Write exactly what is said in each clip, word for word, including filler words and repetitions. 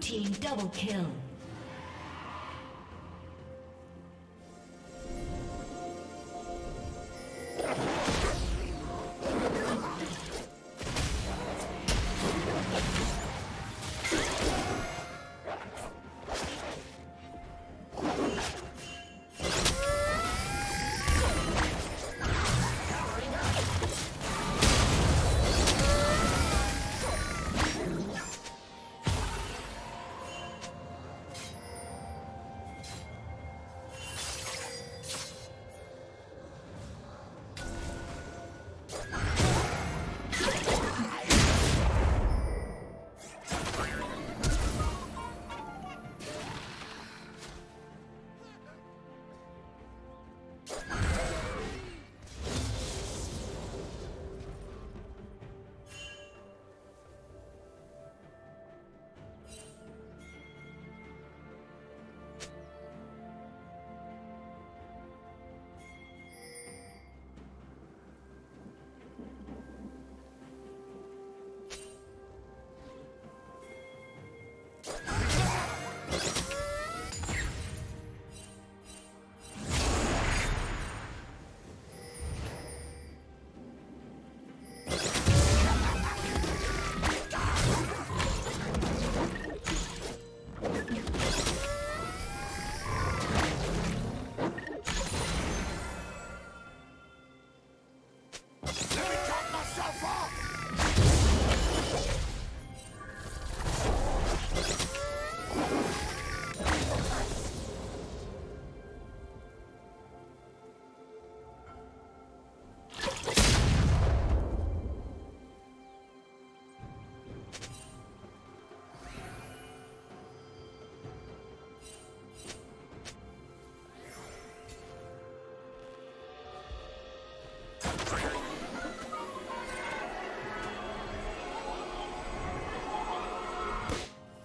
Team double kill.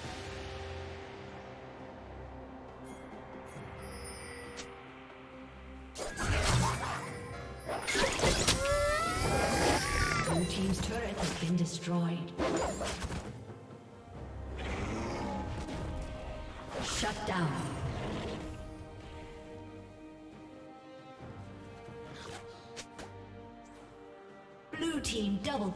Blue team's turret has been destroyed. Shut down. Blue team double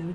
Blue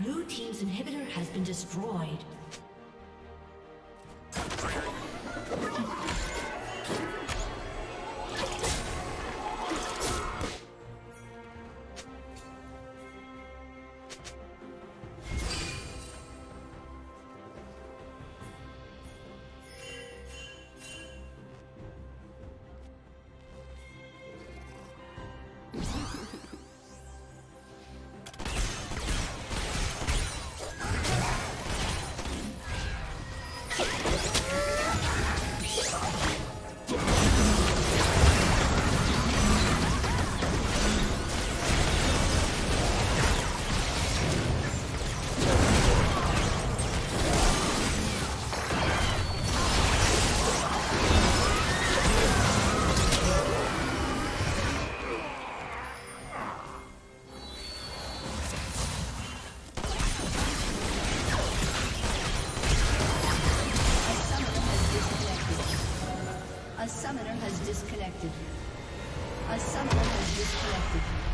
Blue team's inhibitor has been destroyed. A summoner has disconnected. A summoner has disconnected.